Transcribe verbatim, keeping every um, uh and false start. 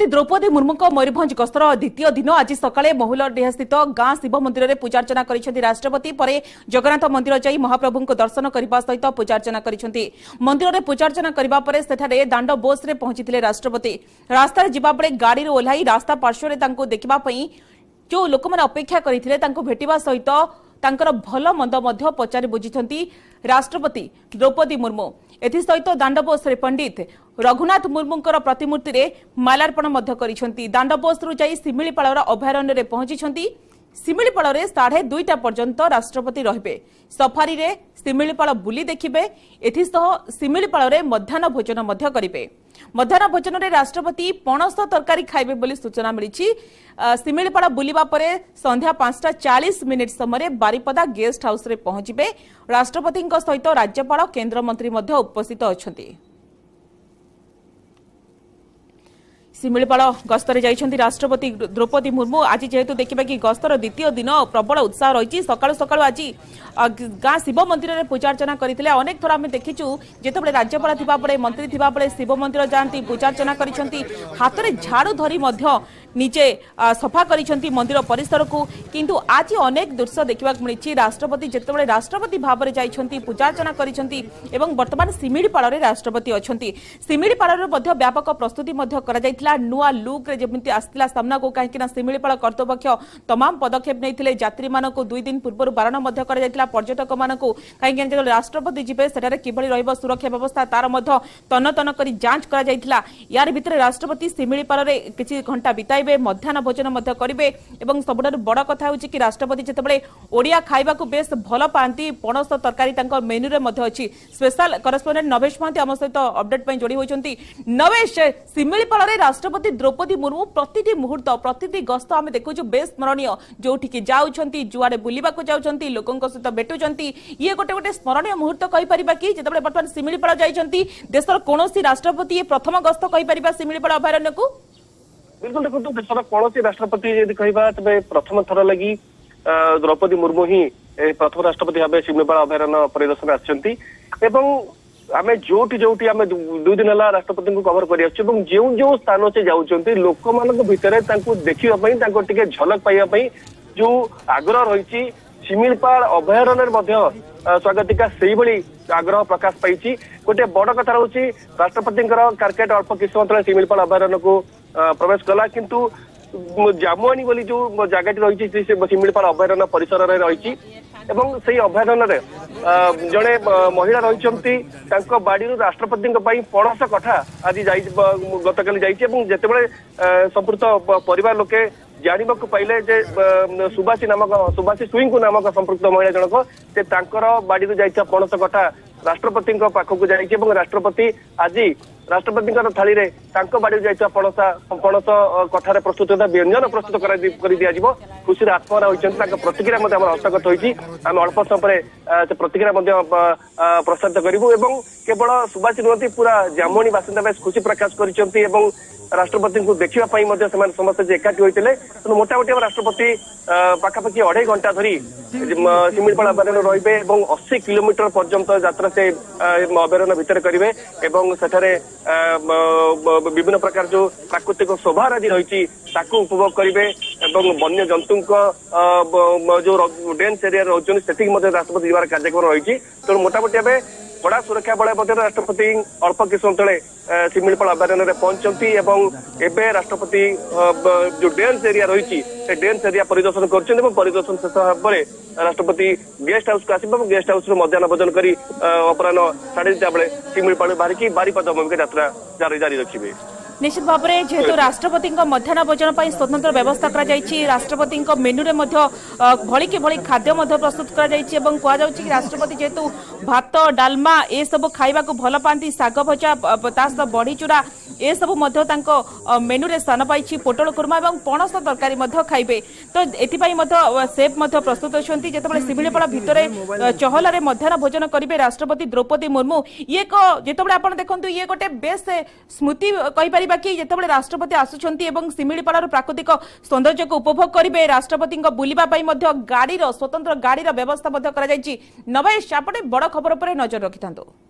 राष्ट्रपति द्रौपदी मुर्मू मयूरभंज गस्तर द्वितीय दिन आज सकाळे महुलेहा स्थित गां शिव मंदिर में पूजार्चना कर राष्ट्रपति पर जगन्नाथ मंदिर जाई महाप्रभु दर्शन करने सहित पूजार्चना कर मंदिर में पूजार्चना करने से दांड बोस में पहुंची राष्ट्रपति रास्त जावाबे गाड़ी ओह्ल रास्ता पार्श्व देखा जो लोक अपेक्षा करते भेटा सहित भल मंद पचारि बुझी राष्ट्रपति द्रौपदी मुर्मू एसत दांडबोस पंडित रघुनाथ मुर्मूंकर प्रतिमूर्ति रे मालार्पण दांडबोस रु जाई सिमिलिपाल अभयारण्य रे पहुंची सिमिलिपाल रे साढ़े दुईटा पर्यंत राष्ट्रपति रहिबे सफारी रे सिमिलिपाल बुली देखिबे एथिसह सिमिलिपाल रे मध्याह्न भोजन मध्य करिबे। मध्याह्न भोजन रे राष्ट्रपति पणस तरकारी खाइबे बोली सूचना मिली। सिमिलिपाल बुलिबा परे संध्या पांचटा चालीस मिनिट समय बारिपदा गेस्ट हाउस रे पहुंचबे। राष्ट्रपति सहित राज्यपाल केन्द्र मंत्री मध्य उपस्थित अछंती। सिमिलिपाल गस्तरे जाइछन्ती राष्ट्रपति द्रौपदी मुर्मू। आज जेहेतु देखिबा कि गस्तर द्वितीय दिन प्रबल उत्साह रही। सकाळु सकाळु आज गां शिव मंदिर में पूजार्चना करथिले। अनेक थोड़ा आम देखीचु जेतेबेले राज्यपाल थिबा बळे मंत्री थिबा बळे शिव मंदिर जांती पूजार्चना करिसंती। हाथ में झाड़ू धरी मध्य निजे सफा करिसंती मंदिर परिसर को। किंतु आज अनेक दृश्य देखा मिली। राष्ट्रपति जेतेबेले राष्ट्रपति भाव में जाइछन्ती पूजार्चना करिसंती एवं वर्तमान सिमिलिपाल रे राष्ट्रपति अछंती। सिमिलिपाल रे मध्य व्यापक प्रस्तुति मध्य करा जायथिला। नुआ लुक रे जेमिति आस्तिला सामना को काहेकिना सिमिलिपाल कर्तृपक्ष तमाम पदक्षेप नैथिले। यात्री मानको दुई दिन पूर्व बारण मध्य करा जायतिला। पर्यटक मानको काहेकिना जे राष्ट्रपति जिबे सेटारे किबळी रहबो सुरक्षा व्यवस्था तार मध्य तन्न तन्न करी जांच करा जायतिला। यार भितरे राष्ट्रपति सिमिलिपाल रे किछि घंटा बिताइबे मध्याह्न भोजन मध्य करिवे एवं सबडार बड़ कथा होछि कि राष्ट्रपति जेतेबेले ओडिया खाइबा को बेस भल पांती। पणस तरकारी तांको मेनु रे मध्य अछि। स्पेशल करस्पोंडेंट नवेश महंती हम सहित अपडेट पई जोडी होइछन्ती। नवेश, सिमिलिपाल रे राष्ट्रपति द्रौपदी मुर्मू प्रतिटी मुहूर्त प्रतिटी गस्त आम देखु बेस स्मरणीय। जोठी कि जाउछंती जुआरे बुलिबाको जाउछंती लोकंक सहित भेटुछंती ये गोटे गोटे स्मरणीय मुहूर्त कहि परिबा कि जेतेबेले वर्तमान सिमिलिपाल जाइछंती देशर कोनोसी राष्ट्रपति ये प्रथम गस्त कहि परिबा सिमिलिपाल अभयारण्य को? बिल्कुल देखु देशर कोनोसी राष्ट्रपति यदि कहिबा तबे प्रथम थर लागि द्रौपदी मुर्मू ही प्रथम राष्ट्रपति भाव सिमिलिपाल अभयारण्य परिदर्शन आछंती। एवं आम जोटी जोटी आम दुई दिन है राष्ट्रपति को कवर करें जो जो स्थान से जाऊँच लोक मान भितर देखापी झलक पाइबापी जो आग्रह रही सिमिलिपाल अभयारण्य स्वागतिका से आग्रह प्रकाश पाई। गोटे बड़ कथा हूँ राष्ट्रपति कार्केट अल्प किस मात्र सिमिलिपाल अभयारण्य को प्रवेश कला किंतु जामुआनी बोली जो जगह रही सिमिलिपाल अभयारण्य परिसर रही एवं से अभयारण्य जड़े महिला रही बाड़ी राष्ट्रपति पणस कठा आज गत काली जाते संपुक्त परिवार लोके जानवाक पाइले सुभाषी नामक सुभाषी सुईंक नामक संपुक्त महिला जनक से बाड़ी जा पणस कठा राष्ट्रपति पाखक जा राष्ट्रपति आज राष्ट्रपति थाली रे बाड़ी जा पणस पणस कठार प्रस्तुत व्यंजन प्रस्तुत कर दिज्व खुशी आत्महरा होती प्रतिक्रिया हस्तगत होती। आम अल्प समय से प्रतिक्रिया प्रसारित करूँ एवं केवल सुभाषी नुहति पूरा जामुआनी बासिंदा खुशी प्रकाश कर राष्ट्रपति को देखापी समस्त एकाठी होते तेनाली मोटामोटी राष्ट्रपति पाखापाखि अढ़ाई घंटा धरी सिमिलिपाल अभयारण्य रही अस्सी किलोमीटर पर्यंत यात्रा से अभयारण्य भितर करेंगे। विभिन्न प्रकार जो प्राकृतिक शोभा आदि रही उपभोग करेंगे। वन्य जंतु जो डेन्स एरिया रोज से राष्ट्रपति जबार कार्यक्रम रही तेणु मोटामोटी आम बड़ा सुरक्षा बल राष्ट्रपति अल्प किसम ते सिमिलिपाल अभयारण्य पहुंचती एवं राष्ट्रपति जो डेन्स एरिया रही डेन्स एरिया परिदर्शन करदर्शन शेष भाव में राष्ट्रपति गेस्ट हाउस को आसवे गेस्ट हाउस मध्याह्न भोजन कर अपराह साढ़े दुटा बेले सिमिलिपाल बाहर बारिपदा भूमिका यात्रा जारी जारी रखिए। निश्चित भाव में जेहेतु राष्ट्रपति मध्याह्न भोजन पर स्वतंत्र व्यवस्था कर राष्ट्रपति मेनु में भली कि भली खाद्य प्रस्तुत कर राष्ट्रपति जेहेतु भात डालमा ए सब खाइबा को भल पाती साग भजा तास बड़ी चूड़ा ए सब मेनु में स्थान पाई पोटलूर्मा और पणस तरकारी खाइबे। तो ये सेफ प्रस्तुत होती जितेबाला सिमिलिपाल भितर चहल में मध्याह्न भोजन करेंगे राष्ट्रपति द्रौपदी मुर्मू। ये जितेबाला आप देखते ये गोटे बेस स्मृति कहींपर जितेबाला राष्ट्रपति आसुंच सिमिलिपाल प्राकृतिक सौंदर्य को उपभोग करेंगे। राष्ट्रपति बुलवाई गाड़ी स्वतंत्र गाड़ी व्यवस्था नवेश आपने बड़ खबर पर नजर रखि था।